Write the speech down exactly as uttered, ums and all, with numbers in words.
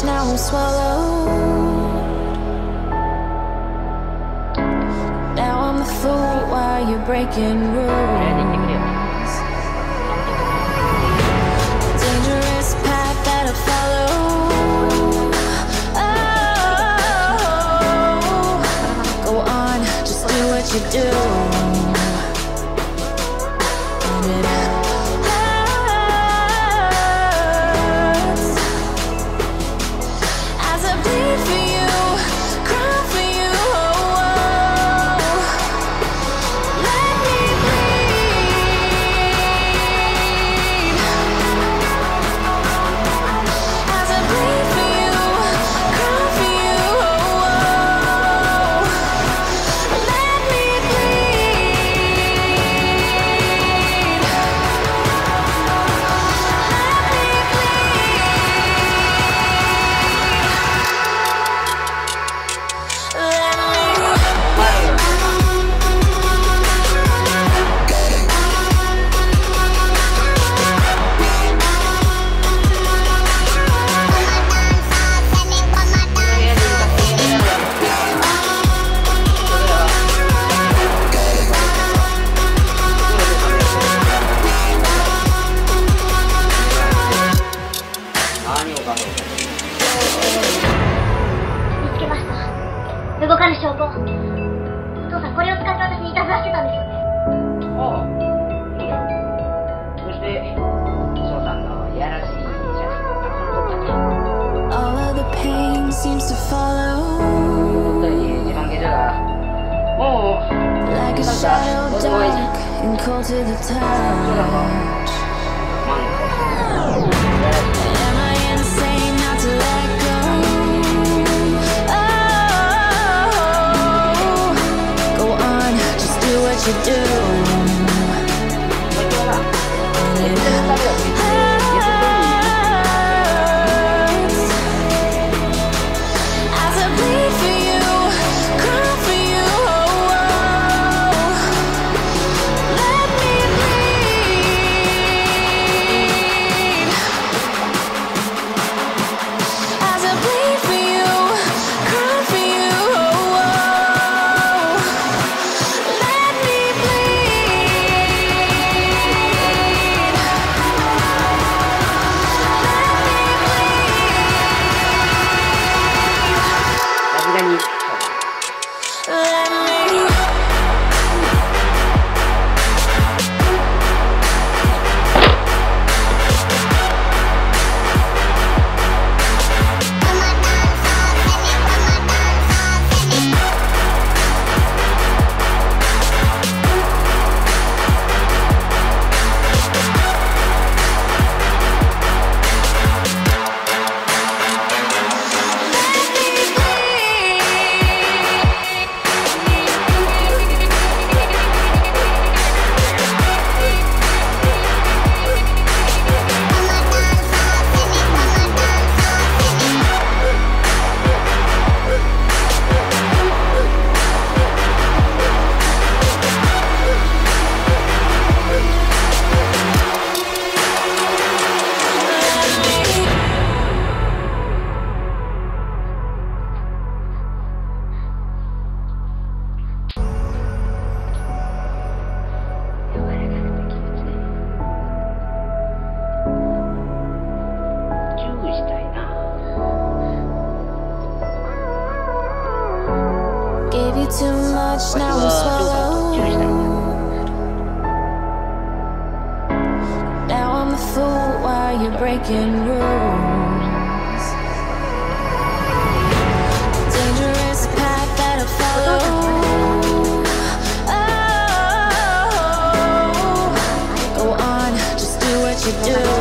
crash, now I'm swallowed. Now I'm the fool while you're breaking rules. Dangerous path that I follow. Oh, go on, just do what you do. You do.